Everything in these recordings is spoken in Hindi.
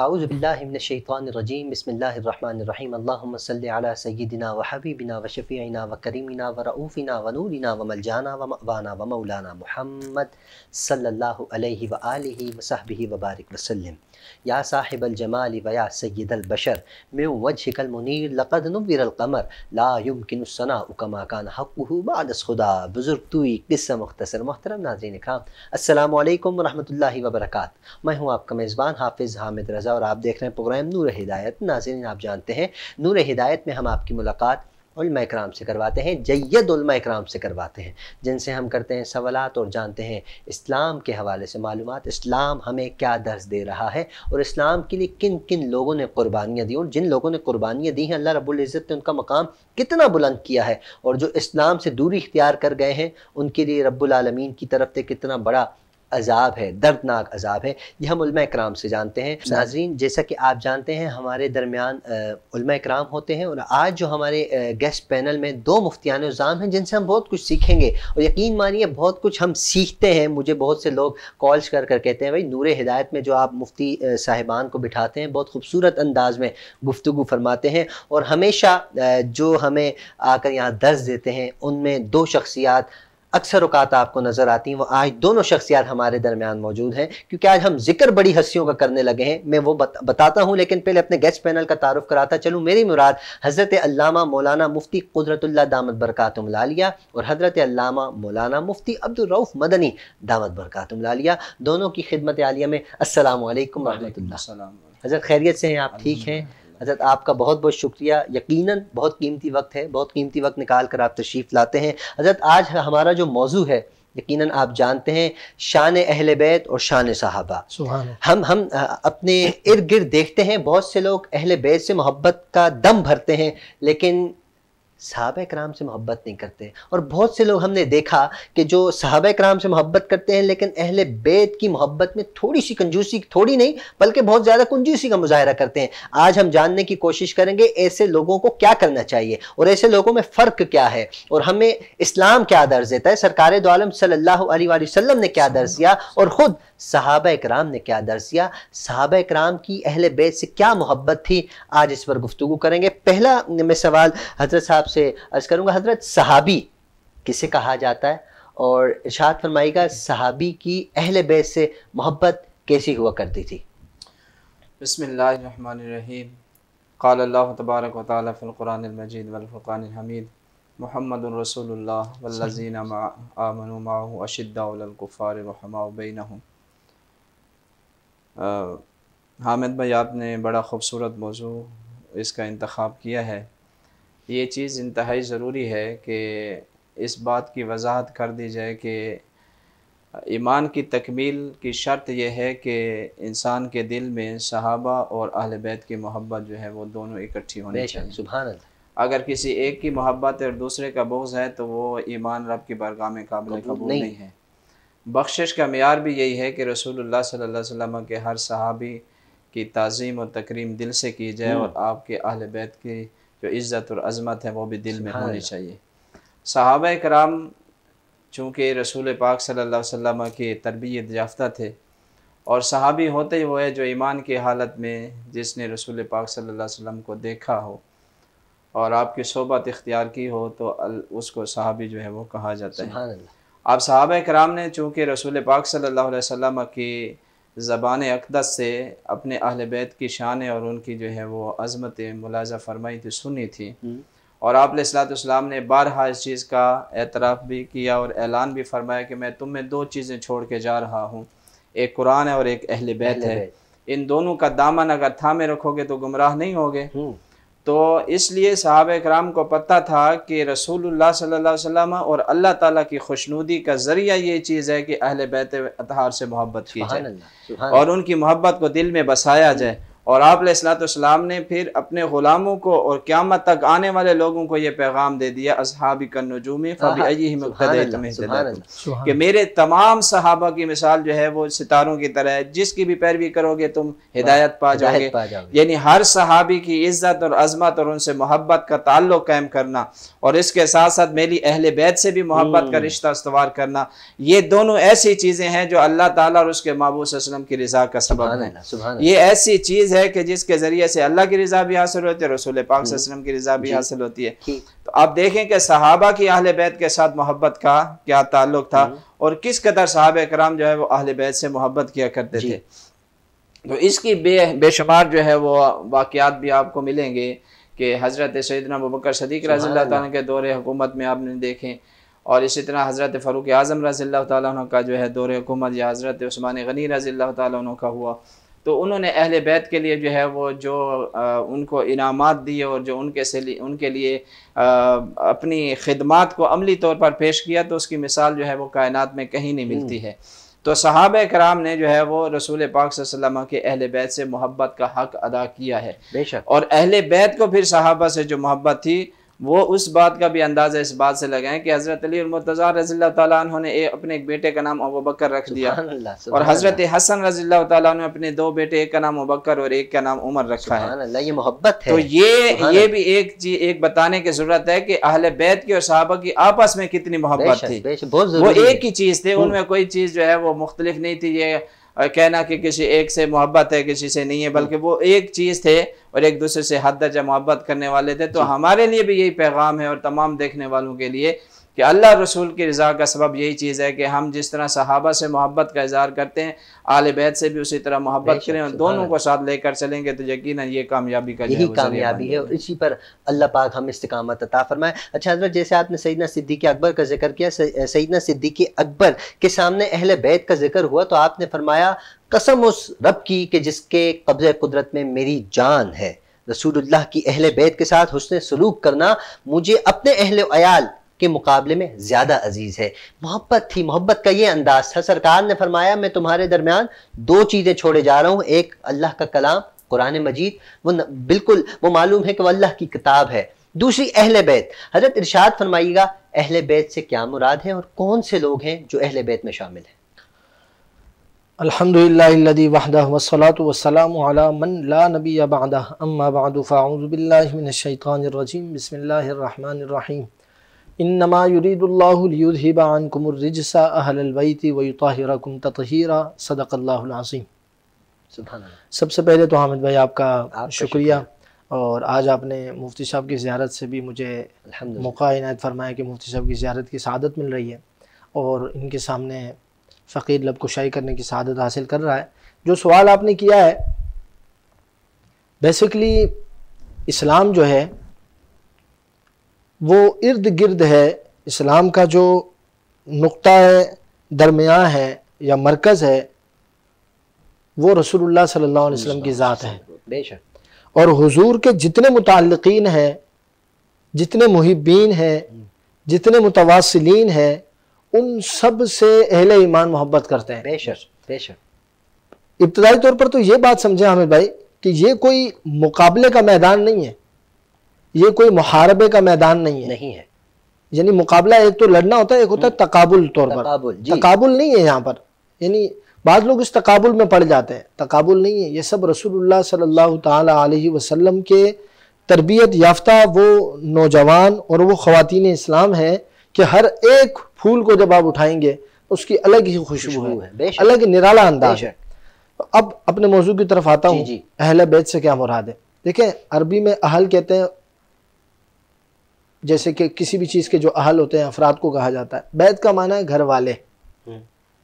आउज़ुबिल्लाहि मिनश्शैतानिर्रजीम बिस्मिल्लाहिर्रहमानिर्रहीम अल्लाहुम्मा सल्लि अला सय्यिदिना व हबीबिना व शफीइना व करीमिना व रऊफिना व नूरिना व मलजाना व मवाना व मौलाना मुहम्मद सल्लल्लाहु अलैहि व आलिहि व सहबिहि व बारिक वसल्लम। या साहिबल जमाल व या सय्यिदल बशर मिन वजहिकल मुनीर लक़द नुव्विरल क़मर ला युमकिनु सनाउ कमा कान हक़्क़ुहु बअदस खुदा। बुज़ुर्ग तोई क़िस्सा मुख़्तसर। मोहतरम नाज़रीन इकराम, अस्सलामु अलैकुम व रहमतुल्लाहि व बरकातहू। मैं हूँ आपका मेज़बान हाफिज़ हामिद रज़ा और आप देख रहे हैं प्रोग्राम नूर-ए-हिदायत। नाज़रीन, आप जानते हैं नूर-ए-हिदायत में हम आपकी मुलाकात उलमा इकराम से करवाते हैं, जय्यद उलमा इकराम से करवाते हैं, जिनसे हम करते हैं सवालात और जानते हैं इस्लाम के हवाले से मालूमात। इस्लाम हमें क्या दर्स दे रहा है और इस्लाम के लिए किन किन लोगों ने कुर्बानियाँ दी और जिन लोगों ने कुर्बानियाँ दी हैं अल्लाह रब्बुल इज़्ज़त ने उनका मकाम कितना बुलंद किया है, और जो इस्लाम से दूरी इख्तियार कर गए हैं उनके लिए रब्बुल आलमीन की तरफ से कितना बड़ा अजाब है, दर्दनाक अजाब है। यह हम उलमा इकराम से जानते हैं। नाजरीन, जैसा कि आप जानते हैं हमारे दरमियान उलमा इकराम होते हैं और आज जो हमारे गेस्ट पैनल में दो मुफ्तियान उज़ाम हैं जिनसे हम बहुत कुछ सीखेंगे और यकीन मानिए बहुत कुछ हम सीखते हैं। मुझे बहुत से लोग कॉल्स कर कर कहते हैं भाई नूरे हिदायत में जो आप मुफ्ती साहिबान को बिठाते हैं बहुत खूबसूरत अंदाज में गुफ्तगू फरमाते हैं और हमेशा जो हमें आकर यहाँ दर्स देते हैं उनमें दो शख्सियात अक्सर औकात आपको नज़र आती हैं। वो आज दोनों शख्सियात हमारे दरमियान मौजूद हैं क्योंकि आज हम जिक्र बड़ी हस्तियों का करने लगे हैं। मैं वो बताता हूँ, लेकिन पहले अपने गेस्ट पैनल का तारुफ कराता चलूँ। मेरी मुराद हज़रत अल्लामा मौलाना मुफ्ती कुदरतुल्लाह दामद बरकातुहुम लालिया और हज़रत अल्लामा मौलाना मुफ्ती अब्दुल रऊफ मदनी दामद बरकातुहुम लालिया, दोनों की खिदमत आलिया में अस्सलामु अलैकुम रहमतुल्लाह। हज़रत खैरियत से हैं? आप ठीक हैं? हज़रत आपका बहुत बहुत शुक्रिया, यकीनन बहुत कीमती वक्त है, बहुत कीमती वक्त निकाल कर आप तशरीफ़ लाते हैं। हज़रत आज हमारा जो मौजू है यकीनन आप जानते हैं शान अहले बैत और शान सहाबा। हम अपने इर्द गिर्द देखते हैं बहुत से लोग अहले बैत से मोहब्बत का दम भरते हैं लेकिन सहाबा कराम से मोहब्बत नहीं करते, और बहुत से लोग हमने देखा कि जो सहाबा कराम से मोहब्बत करते हैं लेकिन अहले बैत की मोहब्बत में थोड़ी सी कंजूसी, थोड़ी नहीं बल्कि बहुत ज़्यादा कंजूसी का मुजाहरा करते हैं। आज हम जानने की कोशिश करेंगे ऐसे लोगों को क्या करना चाहिए और ऐसे लोगों में फ़र्क क्या है और हमें इस्लाम क्या दर्ज देता है, सरकार दो आलम सल्लल्लाहु अलैहि वसल्लम ने क्या दर्ज दिया और ख़ुद सहाबा कराम ने क्या दर्ज दिया, सहाबा कराम की अहले बैत से क्या मोहब्बत थी, आज इस पर गुफ्तगू करेंगे। पहला मैं सवाल हजरत साहब से अर्ज करूंगा, हजरत सहाबी किसे कहा जाता है और इरशाद फरमाइएगा सहाबी की अहले बैत से मोहब्बत कैसी हुआ करती थी। बिस्मिल्लाहिर्रहमानिर्रहीम, क़ाल अल्लाह तबारक व तआला फ़िल कुरानिल मजीद वल फ़ुरक़ानिल हमीद मुहम्मदुर रसूलुल्लाह वल्लज़ीना आमनू माहू अशिद्दाउ अलल कुफ़ार रहमाउ बैनहुम। हामिद भाई, आपने बड़ा ख़ूबसूरत मौजू इसका इंतखाब किया है। ये चीज़ इंतहाई ज़रूरी है कि इस बात की वजाहत कर दी जाए कि ईमान की तकमील की शर्त यह है कि इंसान के दिल में सहाबा और अहले बैत की मोहब्बत जो है वो दोनों इकट्ठी होनी चाहिए। सुभान अल्लाह, अगर किसी एक की मोहब्बत और दूसरे का बुग़्ज़ है तो वो ईमान रब की बारगाह में काबिल कबूल नहीं है। बख्शिश का मियार भी यही है कि रसूलुल्लाह सल्लल्लाहु अलैहि वसल्लम के हर सहाबी की ताज़ीम और तकरीम दिल से की जाए और आपके अहले बैत की जो इज़्ज़त और अज़मत है वो भी दिल में होनी चाहिए। सहाबा कराम चूँकि रसूल पाक सल्लल्लाहु अलैहि वसल्लम की तरबियत याफ्ता थे और सहाबी होते ही वो है जो ईमान की हालत में जिसने रसूल पाक सल्लल्लाहु अलैहि वसल्लम को देखा हो और आपकी सोबत इख्तियार की हो तो उसको सहाबी जो है वो कहा जाता है। आप सहाबा कराम ने चूँकि रसूल पाक सल्लल्लाहु अलैहि वसल्लम की ज़बान अक़दस से अपने अहले बैत की शान और उनकी जो है वो अज़मत मुलाजा फरमाई थी, सुनी थी, और आप अलैहिस्सलाम ने बारहा इस चीज़ का एतराफ़ भी किया और ऐलान भी फरमाया कि मैं तुम्हें दो चीज़ें छोड़ के जा रहा हूँ, एक कुरान है और एक अहले बैत है, इन दोनों का दामन अगर थामे रखोगे तो गुमराह नहीं होगे। तो इसलिए सहाबा कराम को पता था कि रसूलुल्लाह सल्लल्लाहु अलैहि वसल्लम और अल्लाह ताला की खुशनुदी का ज़रिया ये चीज़ है कि अहले बैत अतहार से मोहब्बत की जाए और उनकी मोहब्बत को दिल में बसाया जाए और आप अलैहिस्सलाम ने फिर अपने ग़ुलामों को और क़यामत तक आने वाले लोगों को ये पैगाम दे दिया, असहाबी कन्नुजूमी फबिअय्यिहिम इक़्तदय्तुम, कि मेरे तमाम सहाबा की मिसाल जो है वो सितारों की तरह है, जिसकी भी पैरवी करोगे तुम हिदायत पा जाओगे। यानी हर सहाबी की इज्जत और अजमत और उनसे मोहब्बत का ताल्लुक़ कायम करना और इसके साथ साथ मेरी अहले बैत से भी मोहब्बत का रिश्ता इस्तवार करना, ये दोनों ऐसी चीज़ें हैं जो अल्लाह ताला और उसके महबूब सल्लल्लाहु अलैहि वसल्लम की रिज़ा का सबब है। ये ऐसी चीज़ है कि जिसके ज़रिए से अल्लाह की रिज़ा भी हासिल होती है, रसूल पाक सल्लल्लाहु अलैहि वसल्लम की रिज़ा भी हासिल होती है। तो आप देखें कि सहाबा की अहले बैत के साथ मोहब्बत का क्या ताल्लुक़ था और किस कदर सहाबा कराम जो है वो अहले बैत से मोहब्बत किया करते थे। तो इसकी बेशुमार जो है वो वाक़यात भी आपको मिलेंगे कि हज़रत सैयदना अबू बकर सदीक़ रज़ियल्लाहु तआला के दौरे हुकूमत में आपने देखें, और इसी तरह हज़रत फ़ारूक़ आज़म रज़ियल्लाहु तआला अन्हु का जो है दौरे हुकूमत या हज़रत उस्मान गनी रज़ियल्लाहु तआला अन्हु का हुआ, तो उन्होंने अहले बैत के लिए जो है वो जो उनको इनामात दिए और जो उनके लिए अपनी खिदमात को अमली तौर पर पेश किया, तो उसकी मिसाल जो है वो कायनात में कहीं नहीं मिलती है। तो सहाबा कराम ने जो है वो रसूल पाक सल्लल्लाहु अलैहि वसल्लम के अहले बैत से मोहब्बत का हक अदा किया है। बेशक। और अहले बैत को फिर सहाबा से जो मोहब्बत थी वो उस बात का भी अंदाज़ा इस बात से लगाएं कि हज़रत अली मुर्तज़ा रज़ियल्लाहु तआला अन्हु ने अपने एक बेटे का नाम अबू बकर रख दिया, और हज़रत हसन रज़ियल्लाहु तआला अन्हु ने अपने दो बेटे, एक का नाम अबू बकर और एक का नाम उमर रखा है। ये मोहब्बत है। तो ये भी एक चीज बताने की जरूरत है कि अहले बैत की और सहाबा की आपस में कितनी मोहब्बत थी। वो एक ही चीज़ थी, उनमें कोई चीज़ जो है वो मुख्तलिफ नहीं थी। ये कहना कि किसी एक से मोहब्बत है किसी से नहीं है, बल्कि वो एक चीज़ थे और एक दूसरे से हद दर्जा मोहब्बत करने वाले थे। तो हमारे लिए भी यही पैगाम है और तमाम देखने वालों के लिए कि अल्लाह रसूल की रज़ा का सबब यही चीज़ है कि हम जिस तरह सहाबा से मोहब्बत का इज़हार करते हैं, आले बैत से भी उसी तरह मोहब्बत करें और दोनों को साथ लेकर चलेंगे तो यकीनन ये कामयाबी का यही कामयाबी है, और इसी पर अल्लाह पाक हम इस्तिकामत अता फरमाए। अच्छा हज़रत, जैसे आपने सैयदना सिद्दीक़ अकबर का जिक्र किया, सैयदना सिद्दीक़ अकबर के सामने अहले बैत का जिक्र हुआ तो आपने फरमाया, कसम उस रब की कि जिसके कब्ज़े कुदरत में मेरी जान है। रसूलुल्लाह की अहले बैत के साथ हुस्न सलूक करना मुझे अपने अहले अयाल के मुकाबले में ज़्यादा अजीज है। मोहब्बत थी, मोहब्बत का ये अंदाज़ था। सरकार ने फरमाया, मैं तुम्हारे दरमियान दो चीज़ें छोड़े जा रहा हूँ, एक अल्लाह का कलाम कुरान मजीद, वो बिल्कुल वो मालूम है कि वह अल्लाह की किताब है, दूसरी अहले बैत। हज़रत इरशाद फरमाइएगा, अहले बैत से क्या मुराद है और कौन से लोग हैं जो अहले बैत में शामिल हैं? अल्हम्दुलिल्लाहिल्लज़ी वहदहु वस्सलातु वस्सलामु अला मन ला नबिय्य बअदहु, अम्मा बअदु फ़अऊज़ु बिल्लाहि मिनश्शैतानिर्रजीम, बिस्मिल्लाहिर्रहमानिर्रहीम। इन्नमा युरीदुल्लाहु लियुज़हिबा अन्कुमुर रिज्सा अहलल बैति वयुत्तहिरकुम तत्हीरा, सदक़ल्लाहुल अज़ीम। सुभान अल्लाह। सबसे पहले तो हामिद भाई आपका शुक्रिया, और आज आपने मुफ्ती साहब की ज़ियारत से भी मुझे मौका इनायत फरमाया कि मुफ्ती साहब की ज़ियारत की सआदत मिल रही है और इनके सामने फ़कीर लबकुशाई करने की सआदत हासिल कर रहा है। जो सवाल आपने किया है, बेसिकली इस्लाम जो है वो इर्द गिर्द है, इस्लाम का जो नुक्ता है, दरमियाँ है या मरकज़ है, वो रसूलुल्लाह सल्लल्लाहु अलैहि वसल्लम की ज़ात है। बेशक। और हुजूर के जितने मुताल्लिक़ीन हैं, जितने मुहिब्बीन हैं, जितने मुतवासिलीन हैं, उन सब से अहले ईमान मोहब्बत करते हैं। बेशक बेशक। इब्तिदाई तौर पर तो ये बात समझे हामिद भाई कि ये कोई मुकाबले का मैदान नहीं है, ये कोई मुहारबे का मैदान नहीं है। यानी मुकाबला एक तो लड़ना होता है, एक होता है तकाबुल तौर पर। तकाबुल नहीं है यहाँ पर, यानी बाद लोग इस तकाबुल में पड़ जाते हैं, तकाबुल नहीं है। ये सब रसूलुल्लाह सल्लल्लाहु ताला अलैहि वसल्लम के तरबियत याफ्ता वो नौजवान और वो ख़वातीन इस्लाम हैं कि हर एक फूल को जब आप उठाएंगे उसकी अलग ही खुशबू है, अलग निराला अंदाज है। अब अपने मौजू की तरफ आता हूँ, अहले बैत से क्या मुराद है। देखें, अरबी में अहल कहते हैं, जैसे कि किसी भी चीज़ के जो अहल होते हैं अफराद को कहा जाता है। बैत का माना है घर वाले।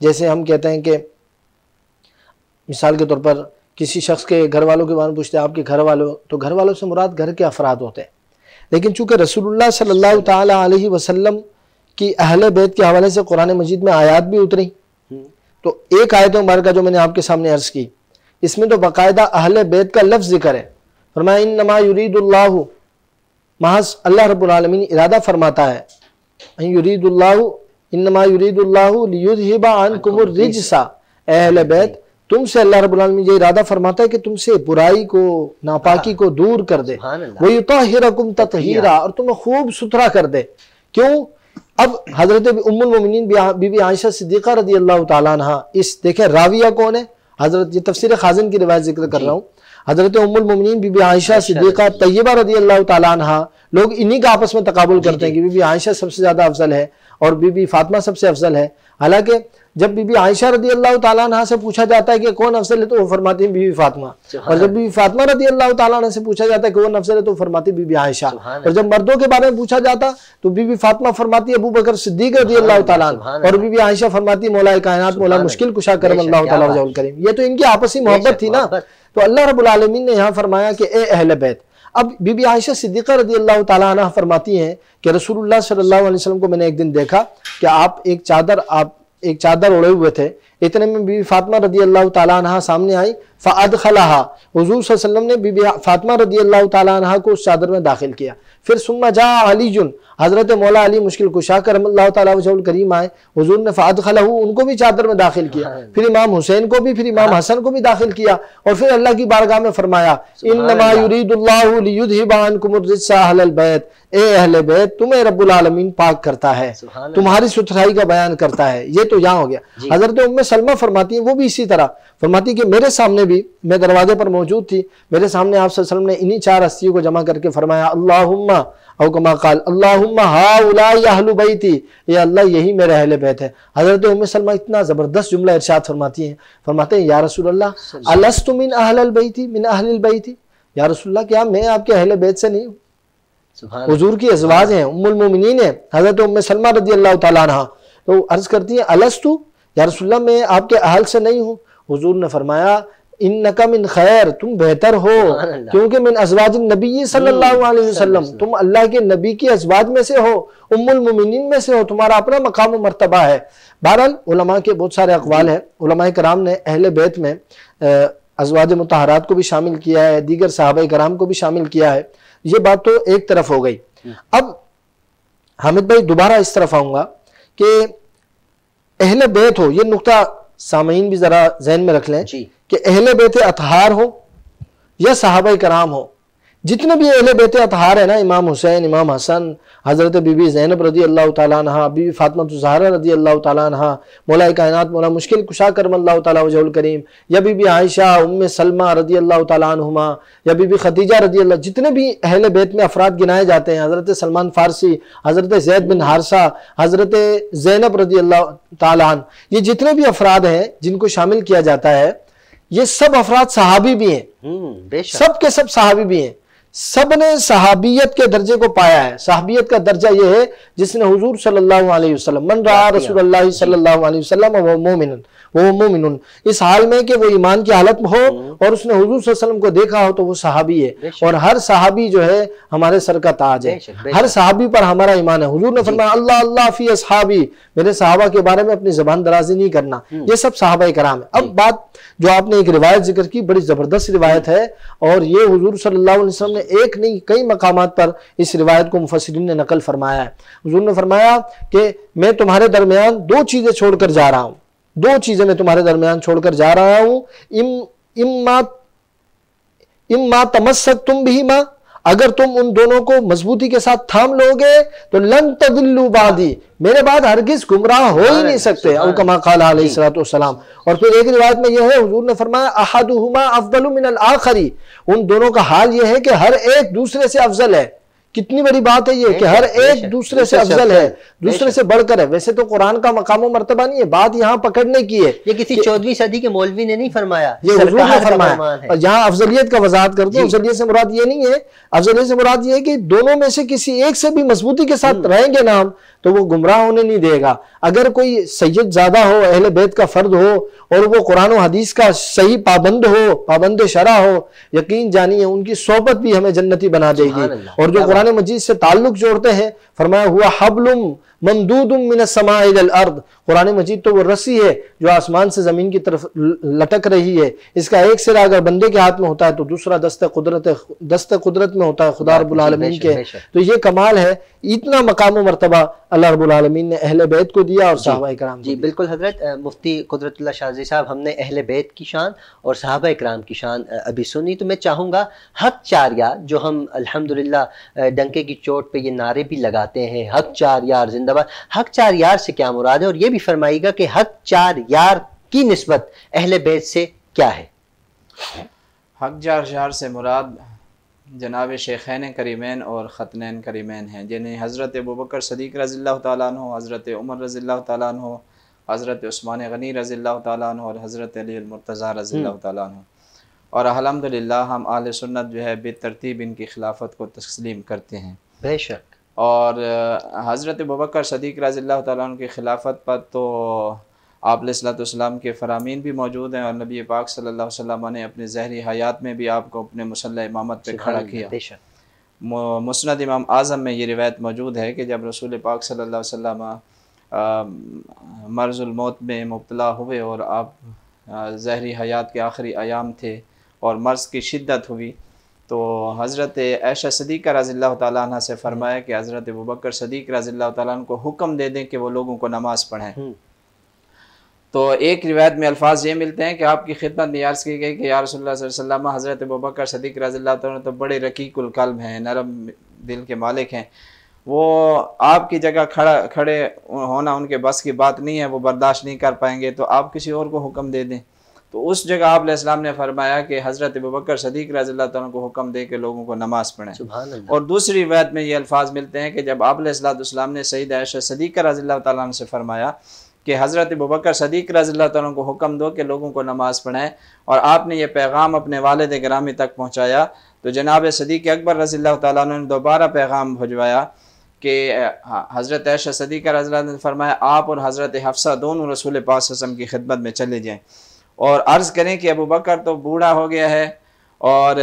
जैसे हम कहते हैं कि मिसाल के तौर पर किसी शख्स के घर वालों के बारे में पूछते हैं, आपके घर वालों, तो घर वालों से मुराद घर के अफराद होते हैं। लेकिन चूँकि रसूलुल्लाह सल्लल्लाहु तआला अलैहि वसल्लम की अहले बैत के हवाले से कुरान मजीद में आयात भी उतरी, तो एक आयत मुबारक जो मैंने आपके सामने अर्ज़ की, इसमें तो बाकायदा अहले बैत का लफ्ज़ जिक्र है। फरमाया, इन्नमा युरीदुल्लाहु, महज़ अल्लाह रब्बुल आलमीन इरादा फरमाता है, इन्नमा युरीदुल्लाहु लियुज़हिबा अन्कुमुर रिज्सा, अहले बैत तुमसे अल्लाह रब्बुल आलमीन ये इरादा फरमाता है कि तुमसे बुराई को, नापाकी को दूर कर दे, वो युताहिरकुम ततहीरा, और तुम्हें खूब सुथरा कर दे। क्यों? अब हजरत उम्मुल मोमिनीन बीबी आयशा सिद्दीक़ा रदियल्लाहु ताला अन्हा, इस देखें राविया कौन है, हजरत, ये तफसीर खाजन की रिवायत जिक्र कर रहा हूँ, हजरत उम्मुल मोमिनीन बीबी आयशा सिद्दीक़ा तैयबा रदियल्लाहु ताला अन्हा, लोग इन्हीं का आपस में तकाबुल करते हैं कि बीबी आयशा सबसे ज्यादा अफजल है और बीबी फातिमा सबसे अफजल है। हालांकि जब बीबी आयशा रदी अल्लाह तआला अन्हा से पूछा जाता है कि कौन अफजल है तो वो फरमाती है बीबी फातिमा, और जब बीबी फातिमा रदी अल्लाह तआला अन्हा से पूछा जाता है कि कौन अफजल है तो फरमाती है बीबी आयशा, और जब मर्दों के बारे में पूछा जाता तो बीबी फातिमा फरमाती है अबू बकर सिद्दीक रदी अल्लाह तआला अन्हा, और बीबी आयशा फरमाती है मौला कायनात मौला मुश्किल कुशा करम अल्लाह तआला वजहुल करीम। ये तो इनकी आपसी मोहब्बत थी ना। तो अल्लाह रब्बुल आलमीन ने यहाँ फरमाया कि ए अहले बैत। अब बीबी आयशा सिद्दीक़ा रदियल्लाहु ताला अन्हा फरमाती हैं कि रसूलुल्लाह सल्लल्लाहु अलैहि वसल्लम को मैंने एक दिन देखा कि आप एक चादर ओढ़े हुए थे, इतने में बीबी फातिमा रदियल्लाहु ताला अन्हा सामने आई, फ़अदख़लहा, हुज़ूर सल्लल्लाहु अलैहि वसल्लम ने बीबी फातिमा रदियल्लाहु ताला अन्हा को उस चादर में दाखिल किया। फिर सुम्मा जा अली जुन, हज़रत मौला अली मुश्किल कुशा करमल्लाहु तआला वजहुल करीम आए, हुज़ूर ने फ़अदख़लहु, उनको भी चादर में दाखिल किया, फिर इमाम हुसैन को भी, फिर इमाम हसन को भी दाखिल किया, और फिर अल्लाह की बारगाह में फरमाया इन्नमा युरीदुल्लाहु लियुज़हिबा अन्कुमुर रिज्सा अहलल बैत, ए अहले बैत तुम्हें रब्बुल आलमीन पाक करता है, तुम्हारी सुथराई का बयान करता है। ये तो यहाँ हो गया। हज़रत उम्मे सलमा फरमाती है, वो भी इसी तरह फरमाती कि मेरे सामने भी, मैं दरवाजे पर मौजूद थी, मेरे सामने आप सल्लल्लाहु अलैहि वसल्लम ने इन्हीं चार हस्तियों को जमा करके फरमाया अल्लाहुम्मा औ कमा काल अल्लाहुम्मा हाउलाए अहलु बैती, ये अल्लाह यही मेरे अहले बैत है। हजरत उम्मे सलमा इतना जबरदस्त जुमला इरशाद फरमाती हैं, फरमाते हैं या रसूल अल्लाह अलस्तु मिन अहलिल बैती मिन अहलिल बैती, या रसूल अल्लाह क्या मैं आपके अहले बैत से नहीं हूँ? हुजूर की अज़वाज हैं, उम्मुल मोमिनीन है हजरत उम्मे सलमा रदियल्लाहु तआला अन्हा, तो अर्ज करती हैं अलस्तु या रसूल अल्लाह मैं आपके अहल से नहीं हूँ? हुजूर ने फरमाया इन्नका मिन खैर, तुम बेहतर हो, क्योंकि मिन अज़वाज नबी सल्लल्लाहु अलैहि वसल्लम, तुम अल्लाह के नबी की अज़वाज में से हो, उम्मुल मोमिनीन में से हो, तुम्हारा अपना मकाम और मर्तबा है। बहरहाल उलमा के बहुत सारे अक़वाल हैं, उलमा कराम ने अहले बैत में अज़वाज मुतहरात को भी शामिल किया है, दीगर सहाबाए कराम को भी शामिल किया है। ये बात तो एक तरफ हो गई। अब हामिद भाई दोबारा इस तरफ आऊँगा कि अहले बैत हो, ये नुकता सामीन भी जरा जहन में रख लें कि अहले बैत अतहार हो या सहाबा कराम हो, जितने भी अहले बैत अतहार है ना, इमाम हुसैन, इमाम हसन, हजरत बीबी ज़ैनब रदी अल्लाह तआला अन्हा, बीबी फातिमा ज़हरा रदी अल्लाह तआला अन्हा, मौला कायनात मौला मुश्किल कुशा करमल्लाहु तआला वजहुल करीम, या बीबी आयशा, उम्मे सलमा रदी अल्लाह तआला अन्हुमा, या बीबी खदीजा रदी अल्लाह, जितने भी अहले बैत में अफराद गिनाए जाते हैं, हजरत सलमान फ़ारसी, हजरत जैद बिन हारसा, हजरत ज़ैनब रदी अल्लाह तआला अन्हा, ये जितने भी अफराद हैं जिनको शामिल किया जाता है, ये सब अफराद सहाबी भी हैं, सब के सब सहाबी भी हैं, सब ने सहाबियत के दर्जे को पाया है। सहाबियत का दर्जा यह है जिसने हुजूर सल्लल्लाहु अलैहि वसल्लम मन रहा रसूलुल्लाह सल्लल्लाहु अलैहि वसल्लम वो मोमिन, इस हाल में कि वो ईमान की हालत में हो और उसने हुजूर सल्लल्लाहु अलैहि वसल्लम को देखा हो, तो वो सहाबी है। और हर सहाबी जो है हमारे सर का ताज है, हर सहाबी पर हमारा ईमान है। हुजूर ने फरमाया अल्लाह अल्लाह फी असहाबी, मेरे सहाबा के बारे में अपनी जबान दराजी नहीं करना, ये सब सहाबा कराम है। अब बात जो आपने एक रिवायत जिक्र की, बड़ी जबरदस्त रिवायत है, और ये हुजूर सल्लल्लाहु अलैहि वसल्लम ने एक नहीं कई मकामात पर इस रिवायत को मुफस्सिरीन ने नकल फरमाया है। हुजूर ने फरमाया कि मैं तुम्हारे दरमियान दो चीजें छोड़कर जा रहा हूं, दो चीजें मैं तुम्हारे दरमियान छोड़कर जा रहा हूं, इम्मा तमस्सकतुम बिहिमा, अगर तुम उन दोनों को मजबूती के साथ थाम लोगे तो लन तदिल्लू बादी, मेरे बाद हरगिज गुमराह हो ही नहीं सकते, औ कमा क़ाल अलैहिस्सलाम। और फिर एक रिवायत में यह है, हुजूर ने फरमाया अहदुहुमा अफदलु मिनल आखरी, उन दोनों का हाल यह है कि हर एक दूसरे से अफजल है। कितनी बड़ी बात है ये कि हर एक दूसरे से अफजल है, दूसरे से बढ़कर है। वैसे तो कुरान का मकाम और मर्तबा नहीं है, बात यहाँ पकड़ने की है। ये किसी 14वीं सदी के मौलवी ने नहीं फरमाया, ये हुजूर ने फरमाया। और यहाँ अफजलियत का वजाहत करते हैं, अफजलियत से मुराद ये नहीं है, अफजलियत से मुराद ये है कि दोनों में से किसी एक से भी मजबूती के साथ रहेंगे ना हम, तो वो गुमराह होने नहीं देगा। अगर कोई सैयद ज्यादा हो, अहले बैत का फर्द हो, और वो कुरान और हदीस का सही पाबंद हो, पाबंद शरा हो, यकीन जानिए उनकी सोहबत भी हमें जन्नती बना देगी। और जो मजीद से ताल्लुक जोड़ते हैं, फरमाया हुआ हबलुम ममदूदुम मिनस समाइ इलल अर्द, कुरान मजीद तो वो रस्सी है जो आसमान से ज़मीन की तरफ लटक रही है। इसका एक सिरा अगर बंदे के हाथ में होता है तो दूसरा दस्ते कुदरत में होता है खुदा रब्बुल आलमीन के। तो ये कमाल है, इतना मकाम मरतबा अल्लाह रब्बुल आलमीन ने अहले बैत को दिया और सहाबा इकराम जी। बिल्कुल हजरत मुफ्ती कुदरतुल्लाह शाहज़ी साहब, हमने अहले बैत की शान और सहाबा इकराम की शान अभी सुनी। तो मैं चाहूँगा हक चारिया जो हम अल्हम्दुलिल्लाह डंके की चोट पे ये नारे भी लगाते हैं, हक चार यार जिंदाबाद, हक चार यार से क्या मुराद है और ये भी फरमाइएगा कि हक चार यार की निस्बत अहले बैत से क्या है। हक चार यार से मुराद जनाब शेखैन करीमैन और ख़तनैन करीमैन हैं, जिन्हें हज़रत अबू बकर सदीक़ रज़ियल्लाहु तआला अन्हु, हज़रत उमर रज़ियल्लाहु तआला अन्हु, हज़रत उस्मान गनी रज़ियल्लाहु तआला अन्हु और हज़रत अली मुर्तज़ा रज़ियल्लाहु तआला अन्हु। और अल्हम्दुलिल्लाह हम आले सुन्नत जो है बेतरतीब इनकी खिलाफत को तस्लीम करते हैं। बेशक। और हज़रत अबू बकर सदीक़ रज़ियल्लाहु तआला अन्हु की खिलाफत पर तो आप अलैहिस्सलातु वस्सलाम के फ़रामीन भी मौजूद हैं और नबी पाक सल्लल्लाहु अलैहि वसल्लम ने अपने ज़हरी हयात में भी आपको अपने मुसल्ला इमामत पर खड़ा किया। मुस्नद इमाम आज़म में ये रिवायत मौजूद है कि जब रसूल पाक सल्लल्लाहु अलैहि वसल्लम मर्ज़ुल मौत में मुब्तला हुए और आप ज़हरी हयात के आखिरी आयाम थे और मर्ज़ की शिद्दत हुई, तो हज़रत आयशा सदीक़ा रज़ियल्लाहु तआला अन्हा से फ़रमाया कि हज़रत अबू बकर सदीक़ रज़ियल्लाहु तआला अन्हु को हुक्म दे दें कि वो लोगों को नमाज़ पढ़ें। तो एक रिवायत में अल्फाज ये मिलते हैं कि आपकी खिदमत में अर्ज़ की गई कि या रसूलल्लाह सल्लल्लाहु अलैहि वसल्लम, हज़रत अबू बकर सदीक़ रज़ियल्लाहु तआला अन्हु तो बड़े रकीकुल क़ल्ब हैं, नरम दिल के मालिक हैं, वो आपकी जगह खड़े होना उनके बस की बात नहीं है, वो बर्दाश्त नहीं कर पाएंगे, तो आप किसी और को हुक्म दे दें। तो उस जगह आप अलैहिस्सलाम ने फरमाया कि हज़रत अबू बकर सदीक़ रज़ियल्लाहु तआला अन्हु को हुक्म दे के लोगों को नमाज़ पढ़ें। सुभान अल्लाह। और दूसरी रिवायत में ये अल्फाज मिलते हैं कि जब आप अलैहिस्सलातु वस्सलाम ने सैयदा आयशा सदीक़ा रज़ियल्लाहु तआला अन्हा से फरमाया कि हज़रत अबू बकर सदीक़ रज़ियल्लाहु तआला अन्हु को हुक्म दो कि लोगों को नमाज़ पढ़ाएँ, और आपने ये पैगाम अपने वालिद गिरामी तक पहुँचाया। तो जनाब सदीक़ अकबर रज़ियल्लाहु तआला अन्हु ने दोबारा पैगाम भिजवाया कि हज़रत आयशा सदीक़ा रज़ियल्लाहु अन्हा ने फरमाया आप और हज़रत हफ्सा दोनों रसूल पाक सल्लल्लाहु अलैहि वसल्लम की खिदमत में चले जाएँ और अर्ज़ करें कि अबू बकर तो बूढ़ा हो गया है और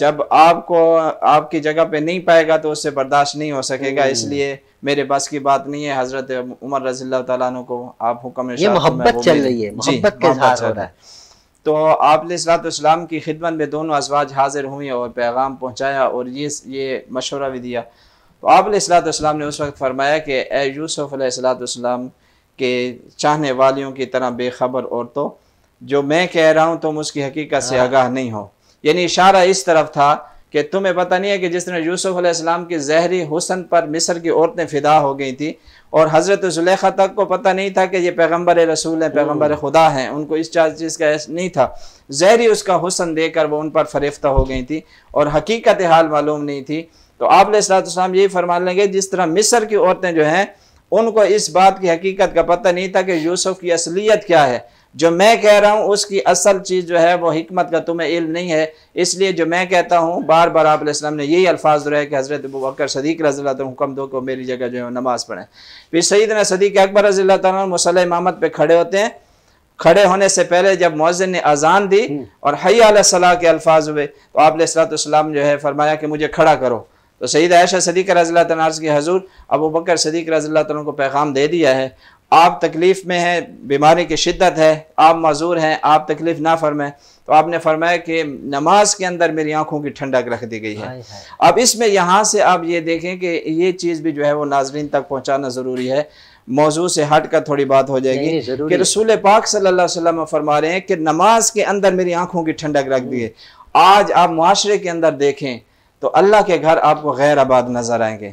जब आपको आपकी जगह पे नहीं पाएगा तो उससे बर्दाश्त नहीं हो सकेगा, इसलिए मेरे बस की बात नहीं है, हज़रत उमर रज़ियल्लाहु तआला अन्हु को आप हुक्म इरशाद। ये मोहब्बत चल रही है, मोहब्बत का इज़हार हो रहा है। तो आप अलैहिस्सलातु वस्सलाम की खिदमत में दोनों अज़वाज हाजिर हुई और पैगाम पहुँचाया और ये मशवरा भी दिया। तो आप अलैहिस्सलातु वस्सलाम ने उस वक्त फरमाया कि ए यूसुफ अलैहिस्सलातु वस्सलाम के चाहने वालियों की तरह बेखबर औरतों, जो मैं कह रहा हूँ तुम उसकी हकीकत से आगाह नहीं हो। यानी इशारा इस तरफ था कि तुम्हें पता नहीं है कि जिस तरह यूसुफ अलैहिस्सलाम के ज़हरी हुस्न पर मिस्र की औरतें फ़िदा हो गई थी और हज़रत जुलेखा तक को पता नहीं था कि ये पैगम्बर रसूल हैं, पैगम्बर खुदा हैं, उनको इस चीज़ का नहीं था, ज़हरी उसका हुस्न देकर वो उन पर फरेफ्ता हो गई थी और हकीकत हाल मालूम नहीं थी। तो आप अलैहिस्सलातु वस्सलाम यही फरमा लेंगे जिस तरह मिस्र की औरतें जो हैं उनको इस बात की हकीकत का पता नहीं था कि यूसुफ की असलियत क्या है, जो मैं कह रहा हूँ उसकी असल चीज़ जो है वो हिकमत का तुम्हें इल्म नहीं है, इसलिए जो मैं कहता हूँ। बार बार आप अलैहिस्सलाम ने यही अल्फाज दोहराए कि हज़रत अबू बकर सदीक़ रज़ियल्लाहु तआला हुक्म दो को मेरी जगह जो है नमाज़ पढ़ें। फिर सैयदना सदीक़ अकबर रज़ियल्लाहु तआला मुसल्ला इमामत पे खड़े होते हैं, खड़े होने से पहले जब मुअज्जिन ने अजान दी और हय्या अला सलाह के अल्फाज हुए तो आप अलैहिस्सलातु वस्सलाम जो है फरमाया कि मुझे खड़ा करो। तो सैयदा आयशा सदीक़ा रज़ियल्लाहु तआला अन्हा की हज़ूर अबू बकर सदीक़ रज़ियल्लाहु तआला को पैगाम दे दिया है, आप तकलीफ़ में हैं, बीमारी की शिद्दत है, आप मज़ूर हैं, आप तकलीफ़ ना फरमाएं। तो आपने फरमाया कि नमाज के अंदर मेरी आँखों की ठंडक रख दी गई है। अब इसमें यहाँ से आप ये देखें कि ये चीज़ भी जो है वो नाजरीन तक पहुँचाना ज़रूरी है, मौजू से हट कर थोड़ी बात हो जाएगी कि रसूल पाक सल्लल्लाहु अलैहि वसल्लम फरमा रहे हैं कि नमाज के अंदर मेरी आँखों की ठंडक रख दी है। आज आप मुआशरे के अंदर देखें तो अल्लाह के घर आपको गैर आबाद नज़र आएंगे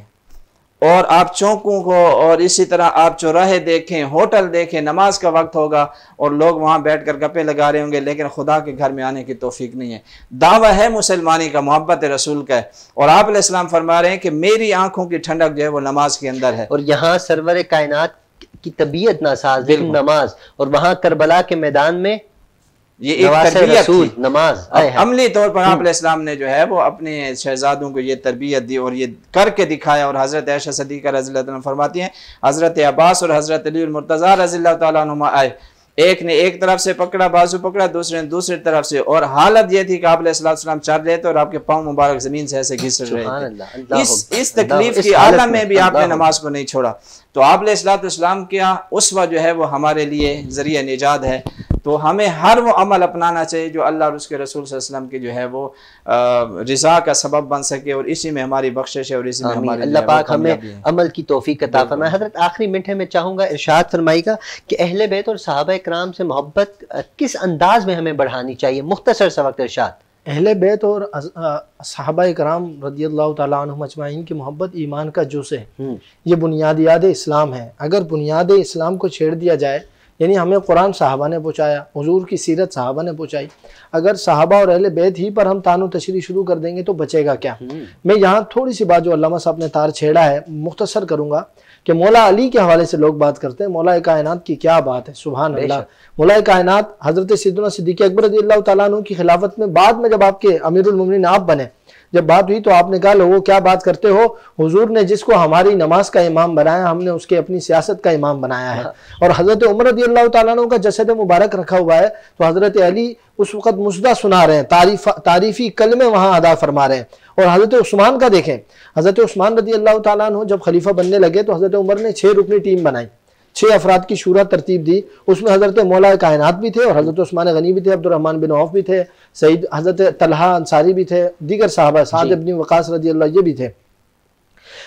और आप चौकों को और इसी तरह आप चौराहे देखें, होटल देखें, नमाज का वक्त होगा और लोग वहाँ बैठकर गप्पे लगा रहे होंगे, लेकिन खुदा के घर में आने की तौफीक नहीं है। दावा है मुसलमानी का, मोहब्बत रसूल का है, और आप अलैहिस्सलाम फरमा रहे हैं कि मेरी आंखों की ठंडक जो है वो नमाज के अंदर है। और यहाँ सरवर कायनात की तबीयत नासाज नमाज, और वहाँ करबला के मैदान में ये एक तरबियत थी नमाज। अमली तौर पर आप अलैहिस्सलाम ने जो है वो अपने शहजादों को ये तरबियत दी और ये करके दिखाया। और हज़रत आयशा सदीक़ा रज़ियल्लाहु तआला फरमाती हैं हज़रत अब्बास और हज़रत अली मुर्तज़ा रज़ियल्लाहु तआला आए एक ने एक तरफ से पकड़ा, बाजू पकड़ा, दूसरे ने दूसरी तरफ से, और हालत यह थी कि आप अलैहिस्सलाम चल रहे थे और आपके पांव मुबारक जमीन से ऐसे घिस रहे थे। इस तकलीफ की आलम में भी आपने नमाज को नहीं छोड़ा। तो आप अलैहिस्सलाम का उसवा जो है वो हमारे लिए जरिया निजात है। तो हमें हर वो अमल अपनाना चाहिए जो अल्लाह और उसके रसूल सल्लल्लाहु अलैहि वसल्लम के जो है वो रिज़ा का सबब बन सके, और इसी में हमारी बख्शिश है और इसी में हमारी अल्लाह पाक हमें अमल की तौफीक अता फरमाए। हज़रत आखिरी मिनट है, मैं चाहूँगा इरशाद फरमाइएगा कि अहले बैत और सहाबा इकराम से मोहब्बत किस अंदाज में हमें बढ़ानी चाहिए, मुख्तसर सा वक्त इरशाद। अहले बैत और सहाबा इकराम रदियल्लाहु तआला अन्हुम अजमाइन की मोहब्बत ईमान का जुज़ है, ये बुनियादियात इस्लाम है। अगर बुनियाद इस्लाम को छेड़ दिया जाए, यानी हमें कुरान साहबा ने पहुँचाया, हुजूर की सीरत साहबा ने पहुँचाई, अगर साहबा और अहले बैत ही पर हम तानो तशरी शुरू कर देंगे तो बचेगा क्या। मैं यहाँ थोड़ी सी बात जो अल्लामा साहब ने तार छेड़ा है मुख्तसर करूँगा कि मौला अली के हवाले से लोग बात करते हैं, मौला कायनात की क्या बात है, सुभान अल्लाह। मौला कायनात हज़रत सय्यदना सिद्दीक़ अकबर रज़ियल्लाहु तआला अन्हु की खिलाफत में बाद में जब आपके अमीरुल मोमिनीन आप बने, जब बात हुई तो आपने कहा लोगों क्या बात करते हो, हुजूर ने जिसको हमारी नमाज का इमाम बनाया हमने उसके अपनी सियासत का इमाम बनाया है। और हज़रत उमर रज़ियल्लाहु तआला अन्हु का जसद मुबारक रखा हुआ है, तो हज़रत अली उस वक़्त मुसदा सुना रहे हैं, तारीफ़ी कलमे वहाँ अदा फरमा रहे हैं। और हज़रत उस्मान का देखें, हज़रत उस्मान रज़ियल्लाहु तआला अन्हु जब खलीफा बनने लगे तो हज़रत उमर ने 6 रुकनी टीम बनाई, 6 अफराद की शूरा तरतीब दी, उसमें हज़रत मौला कायनात भी थे और हज़रत उस्मान गनी भी थे, अब्दुर्रहमान बिन औफ भी थे, सईद हज़रत तलहा अंसारी भी थे, दीगर साहबा साद इब्न वक़ास रज़ियल्लाहु ये भी थे।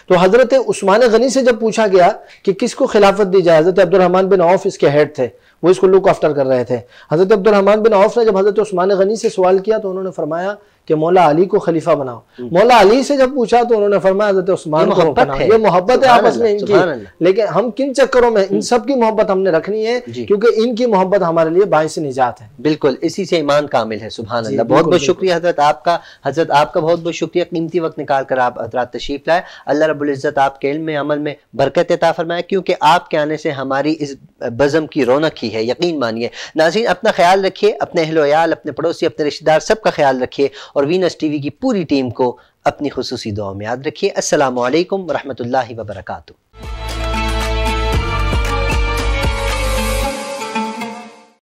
तो हज़रत उस्मान गनी से जब पूछा गया कि किसको खिलाफत दी जाए, हज़रत अब्दुर्रहमान बिन औफ इसके हेड थे, वो इसको लुक आफ्टर कर रहे थे। हज़रत अब्दुर्रहमान बिन औफ ने जब हज़रत उस्मान गनी से सवाल किया तो उन्होंने फरमाया कि मौला अली को खलीफा बनाओ। मौला अली से जब पूछा तो उन्होंने फरमाया हज़रत उस्मान को बनाओ। ये मोहब्बत है आपस में इनकी, लेकिन हम किन चक्करों में, इन सब की मोहब्बत हमने रखनी है क्योंकि इनकी मोहब्बत हमारे लिए बायस निजात है। बिल्कुल, इसी से ईमान कामिल है। सुभान अल्लाह, बहुत बहुत शुक्रिया हज़रत आपका, हज़रत आपका बहुत बहुत शुक्रिया, कीमती वक्त निकाल कर आप हज़रात तशरीफ़ लाए। अल्लाह रब्बुल इज़्ज़त आपके इल्म में अमल में बरकत अता फरमाए, क्योंकि आपके आने से हमारी इस बज़म की रौनक ही है, यकीन मानिए। नाज़रीन, अपना ख्याल रखिए, अपने अहल वयाल, अपने पड़ोसी, अपने रिश्तेदार सबका ख्याल रखिए, और वीनस टीवी की पूरी टीम को अपनी खुसूसी दुआ में याद रखिए। अस्सलामु अलैकुम वरहमतुल्लाहि वबरकातुहू।